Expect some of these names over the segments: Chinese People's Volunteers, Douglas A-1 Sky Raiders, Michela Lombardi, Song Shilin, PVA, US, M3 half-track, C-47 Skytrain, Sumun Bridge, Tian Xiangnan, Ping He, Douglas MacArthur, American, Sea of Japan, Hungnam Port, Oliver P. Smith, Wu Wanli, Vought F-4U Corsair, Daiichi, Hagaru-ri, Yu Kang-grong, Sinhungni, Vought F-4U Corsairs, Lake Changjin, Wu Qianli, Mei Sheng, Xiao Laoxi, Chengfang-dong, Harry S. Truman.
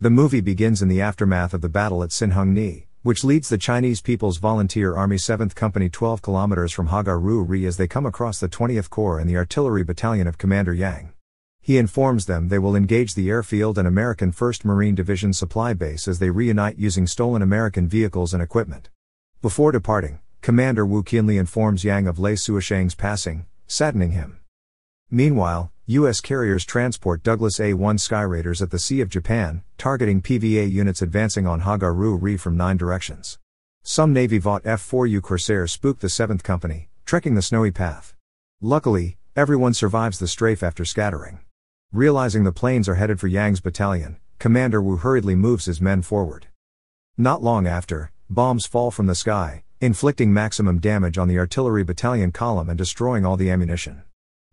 The movie begins in the aftermath of the battle at Sinhungni, which leads the Chinese People's Volunteer Army 7th Company 12 kilometers from Hagaru-ri as they come across the 20th Corps and the artillery battalion of Commander Yang. He informs them they will engage the airfield and American 1st Marine Division supply base as they reunite using stolen American vehicles and equipment. Before departing, Commander Wu Qianli informs Yang of Lei Suosheng's passing, saddening him. Meanwhile, U.S. carriers transport Douglas A-1 Sky Raiders at the Sea of Japan, targeting PVA units advancing on Hagaru-ri from 9 directions. Some Navy Vought F-4U Corsairs spook the 7th Company, trekking the snowy path. Luckily, everyone survives the strafe after scattering. Realizing the planes are headed for Yang's battalion, Commander Wu hurriedly moves his men forward. Not long after, bombs fall from the sky, inflicting maximum damage on the artillery battalion column and destroying all the ammunition.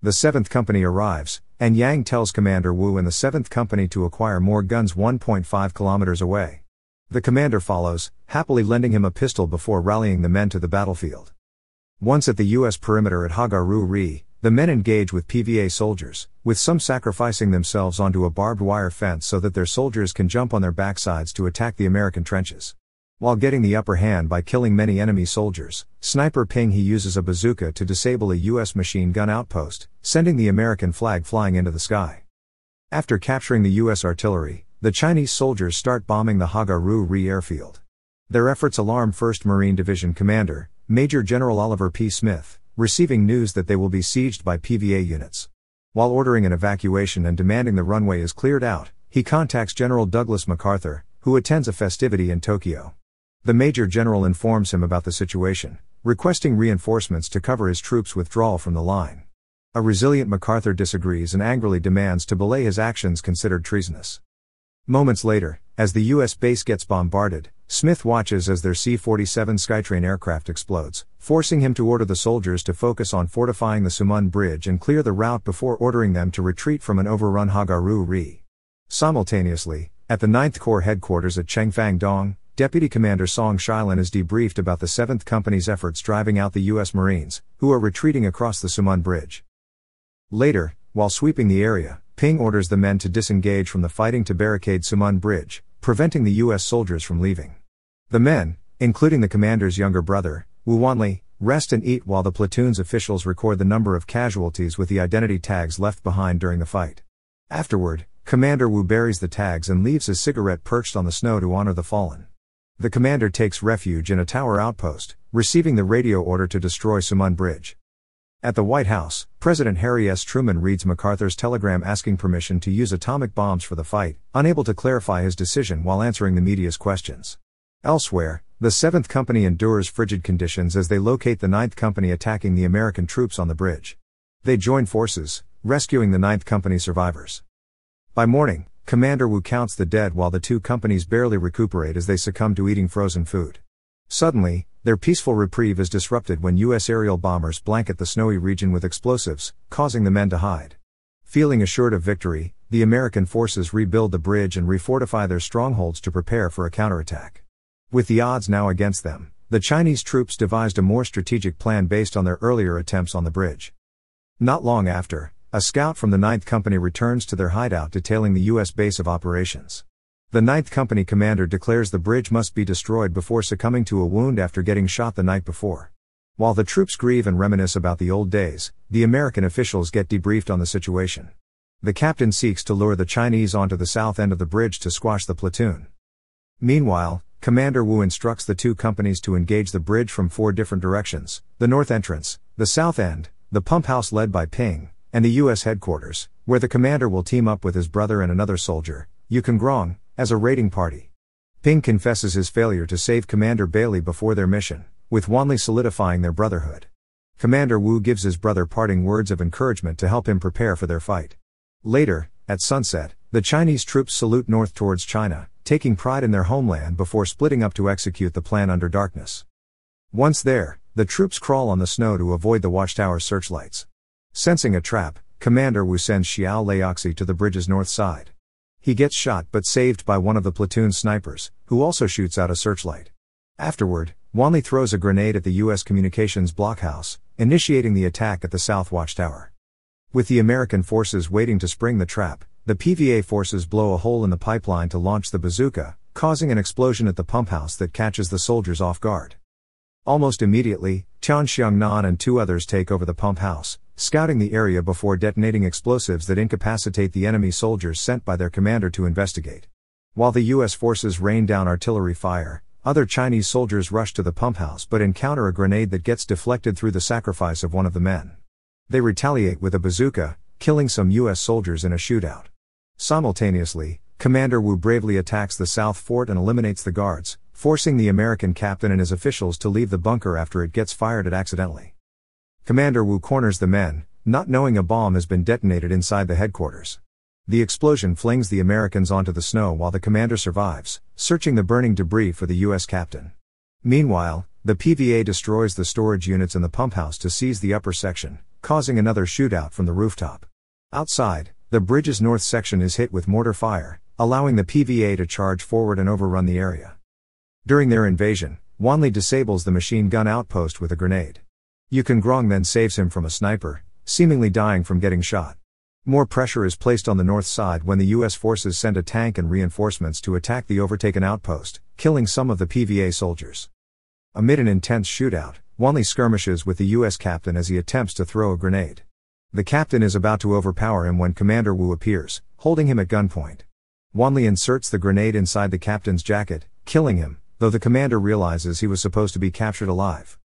The 7th Company arrives, and Yang tells Commander Wu and the 7th Company to acquire more guns 1.5 kilometers away. The commander follows, happily lending him a pistol before rallying the men to the battlefield. Once at the U.S. perimeter at Hagaru-ri, the men engage with PVA soldiers, with some sacrificing themselves onto a barbed wire fence so that their soldiers can jump on their backsides to attack the American trenches. While getting the upper hand by killing many enemy soldiers, Sniper Ping He uses a bazooka to disable a U.S. machine gun outpost, sending the American flag flying into the sky. After capturing the U.S. artillery, the Chinese soldiers start bombing the Hagaru-ri airfield. Their efforts alarm 1st Marine Division Commander, Major General Oliver P. Smith, receiving news that they will be sieged by PVA units. While ordering an evacuation and demanding the runway is cleared out, he contacts General Douglas MacArthur, who attends a festivity in Tokyo. The Major General informs him about the situation, requesting reinforcements to cover his troops' withdrawal from the line. A resilient MacArthur disagrees and angrily demands to belay his actions considered treasonous. Moments later, as the U.S. base gets bombarded, Smith watches as their C-47 Skytrain aircraft explodes, forcing him to order the soldiers to focus on fortifying the Sumun Bridge and clear the route before ordering them to retreat from an overrun Hagaru-ri. Simultaneously, at the 9th Corps headquarters at Chengfang-dong, Deputy Commander Song Shilin is debriefed about the 7th Company's efforts driving out the U.S. Marines, who are retreating across the Sumun Bridge. Later, while sweeping the area, Ping orders the men to disengage from the fighting to barricade Sumun Bridge, preventing the U.S. soldiers from leaving. The men, including the commander's younger brother, Wu Wanli, rest and eat while the platoon's officials record the number of casualties with the identity tags left behind during the fight. Afterward, Commander Wu buries the tags and leaves his cigarette perched on the snow to honor the fallen. The commander takes refuge in a tower outpost, receiving the radio order to destroy Sumun Bridge. At the White House, President Harry S. Truman reads MacArthur's telegram asking permission to use atomic bombs for the fight, unable to clarify his decision while answering the media's questions. Elsewhere, the 7th Company endures frigid conditions as they locate the 9th Company attacking the American troops on the bridge. They join forces, rescuing the 9th Company survivors. By morning, Commander Wu counts the dead while the two companies barely recuperate as they succumb to eating frozen food. Suddenly, their peaceful reprieve is disrupted when U.S. aerial bombers blanket the snowy region with explosives, causing the men to hide. Feeling assured of victory, the American forces rebuild the bridge and refortify their strongholds to prepare for a counterattack. With the odds now against them, the Chinese troops devised a more strategic plan based on their earlier attempts on the bridge. Not long after, a scout from the 9th Company returns to their hideout detailing the U.S. base of operations. The 9th Company commander declares the bridge must be destroyed before succumbing to a wound after getting shot the night before. While the troops grieve and reminisce about the old days, the American officials get debriefed on the situation. The captain seeks to lure the Chinese onto the south end of the bridge to squash the platoon. Meanwhile, Commander Wu instructs the two companies to engage the bridge from 4 different directions: the north entrance, the south end, the pump house led by Ping, and the U.S. headquarters, where the commander will team up with his brother and another soldier, Yu Kang-grong, as a raiding party. Ping confesses his failure to save Commander Bailey before their mission, with Wanli solidifying their brotherhood. Commander Wu gives his brother parting words of encouragement to help him prepare for their fight. Later, at sunset, the Chinese troops salute north towards China, taking pride in their homeland before splitting up to execute the plan under darkness. Once there, the troops crawl on the snow to avoid the watchtower searchlights. Sensing a trap, Commander Wu sends Xiao Laoxi to the bridge's north side. He gets shot but saved by one of the platoon snipers, who also shoots out a searchlight. Afterward, Wanli throws a grenade at the U.S. communications blockhouse, initiating the attack at the south watchtower. With the American forces waiting to spring the trap, the PVA forces blow a hole in the pipeline to launch the bazooka, causing an explosion at the pumphouse that catches the soldiers off guard. Almost immediately, Tian Xiangnan and two others take over the pumphouse, scouting the area before detonating explosives that incapacitate the enemy soldiers sent by their commander to investigate. While the U.S. forces rain down artillery fire, other Chinese soldiers rush to the pumphouse but encounter a grenade that gets deflected through the sacrifice of one of the men. They retaliate with a bazooka, killing some U.S. soldiers in a shootout. Simultaneously, Commander Wu bravely attacks the South Fort and eliminates the guards, forcing the American captain and his officials to leave the bunker after it gets fired at accidentally. Commander Wu corners the men, not knowing a bomb has been detonated inside the headquarters. The explosion flings the Americans onto the snow while the commander survives, searching the burning debris for the U.S. captain. Meanwhile, the PVA destroys the storage units in the pumphouse to seize the upper section, causing another shootout from the rooftop. Outside, the bridge's north section is hit with mortar fire, allowing the PVA to charge forward and overrun the area. During their invasion, Wanli disables the machine gun outpost with a grenade. Yukon-Grong then saves him from a sniper, seemingly dying from getting shot. More pressure is placed on the north side when the U.S. forces send a tank and reinforcements to attack the overtaken outpost, killing some of the PVA soldiers. Amid an intense shootout, Wanli skirmishes with the U.S. captain as he attempts to throw a grenade. The captain is about to overpower him when Commander Wu appears, holding him at gunpoint. Wanli inserts the grenade inside the captain's jacket, killing him, though the commander realizes he was supposed to be captured alive.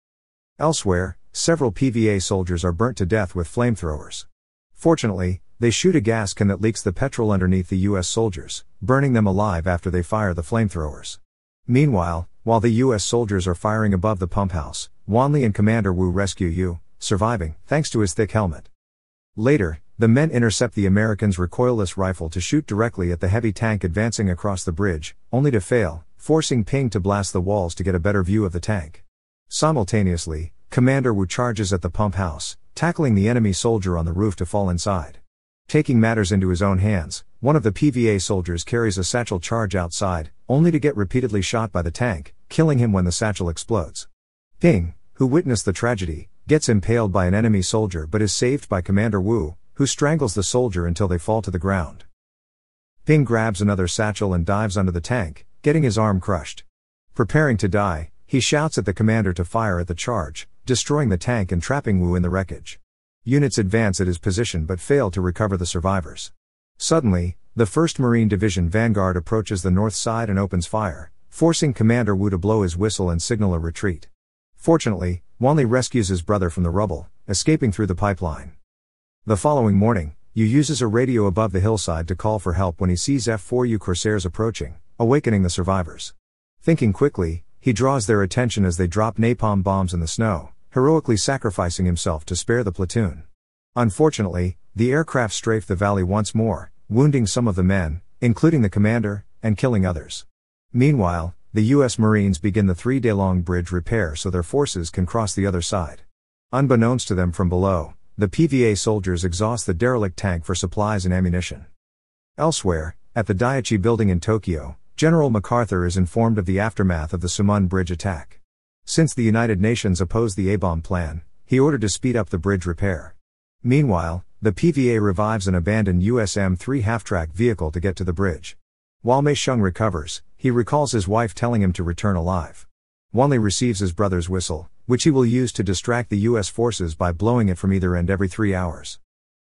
Elsewhere, several PVA soldiers are burnt to death with flamethrowers. Fortunately, they shoot a gas can that leaks the petrol underneath the U.S. soldiers, burning them alive after they fire the flamethrowers. Meanwhile, while the U.S. soldiers are firing above the pumphouse, Wanli and Commander Wu rescue Yu, surviving, thanks to his thick helmet. Later, the men intercept the Americans' recoilless rifle to shoot directly at the heavy tank advancing across the bridge, only to fail, forcing Ping to blast the walls to get a better view of the tank. Simultaneously, Commander Wu charges at the pumphouse, tackling the enemy soldier on the roof to fall inside. Taking matters into his own hands, one of the PVA soldiers carries a satchel charge outside, only to get repeatedly shot by the tank, killing him when the satchel explodes. Ping, who witnessed the tragedy, gets impaled by an enemy soldier but is saved by Commander Wu, who strangles the soldier until they fall to the ground. Ping grabs another satchel and dives under the tank, getting his arm crushed. Preparing to die, he shouts at the commander to fire at the charge, destroying the tank and trapping Wu in the wreckage. Units advance at his position but fail to recover the survivors. Suddenly, the 1st Marine Division vanguard approaches the north side and opens fire, forcing Commander Wu to blow his whistle and signal a retreat. Fortunately, Wanli rescues his brother from the rubble, escaping through the pipeline. The following morning, Yu uses a radio above the hillside to call for help when he sees F-4U Corsairs approaching, awakening the survivors. Thinking quickly, he draws their attention as they drop napalm bombs in the snow, heroically sacrificing himself to spare the platoon. Unfortunately, the aircraft strafe the valley once more, wounding some of the men, including the commander, and killing others. Meanwhile, the U.S. Marines begin the 3-day-long bridge repair so their forces can cross the other side. Unbeknownst to them from below, the PVA soldiers exhaust the derelict tank for supplies and ammunition. Elsewhere, at the Daiichi building in Tokyo, General MacArthur is informed of the aftermath of the Sumun Bridge attack. Since the United Nations opposed the A-bomb plan, he ordered to speed up the bridge repair. Meanwhile, the PVA revives an abandoned U.S. M3 half-track vehicle to get to the bridge. While Mei Sheng recovers, he recalls his wife telling him to return alive. Wanli receives his brother's whistle, which he will use to distract the U.S. forces by blowing it from either end every 3 hours.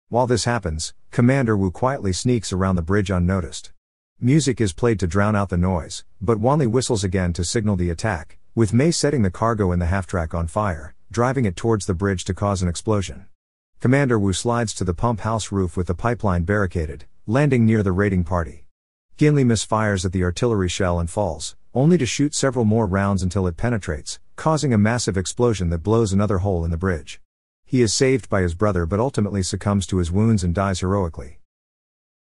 While this happens, Commander Wu quietly sneaks around the bridge unnoticed. Music is played to drown out the noise, but Wanli whistles again to signal the attack, with Mei setting the cargo in the half-track on fire, driving it towards the bridge to cause an explosion. Commander Wu slides to the pump house roof with the pipeline barricaded, landing near the raiding party. Ginli misfires at the artillery shell and falls, only to shoot several more rounds until it penetrates, causing a massive explosion that blows another hole in the bridge. He is saved by his brother but ultimately succumbs to his wounds and dies heroically.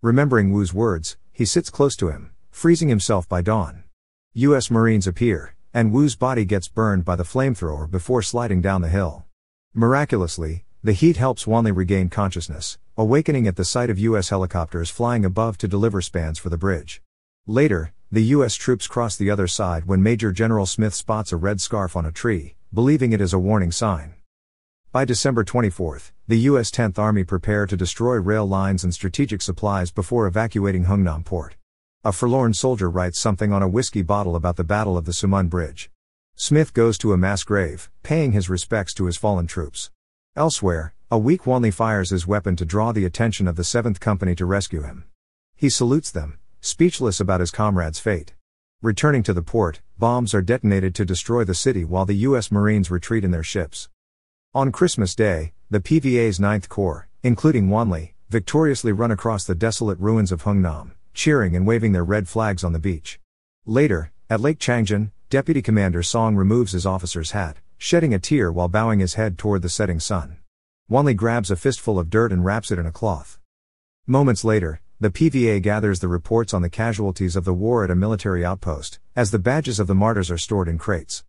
Remembering Wu's words, he sits close to him, freezing himself by dawn. U.S. Marines appear, and Wu's body gets burned by the flamethrower before sliding down the hill. Miraculously, the heat helps Wanli regain consciousness, awakening at the sight of U.S. helicopters flying above to deliver spans for the bridge. Later, the U.S. troops cross the other side when Major General Smith spots a red scarf on a tree, believing it is a warning sign. By December 24, the the U.S. 10th Army prepare to destroy rail lines and strategic supplies before evacuating Hungnam Port. A forlorn soldier writes something on a whiskey bottle about the Battle of the Sumun Bridge. Smith goes to a mass grave, paying his respects to his fallen troops. Elsewhere, a weak Wanli fires his weapon to draw the attention of the 7th Company to rescue him. He salutes them, speechless about his comrade's fate. Returning to the port, bombs are detonated to destroy the city while the U.S. Marines retreat in their ships. On Christmas Day, the PVA's 9th Corps, including Wanli, victoriously run across the desolate ruins of Hungnam, cheering and waving their red flags on the beach. Later, at Lake Changjin, Deputy Commander Song removes his officer's hat, shedding a tear while bowing his head toward the setting sun. Wanli grabs a fistful of dirt and wraps it in a cloth. Moments later, the PVA gathers the reports on the casualties of the war at a military outpost, as the badges of the martyrs are stored in crates.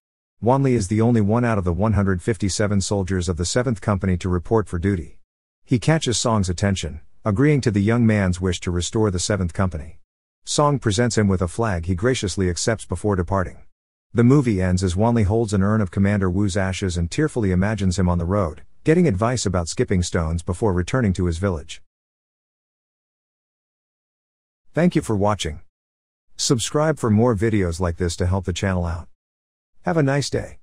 Wanli is the only one out of the 157 soldiers of the 7th Company to report for duty. He catches Song's attention, agreeing to the young man's wish to restore the 7th Company. Song presents him with a flag he graciously accepts before departing. The movie ends as Wanli holds an urn of Commander Wu's ashes and tearfully imagines him on the road, getting advice about skipping stones before returning to his village. Thank you for watching. Subscribe for more videos like this to help the channel out. Have a nice day.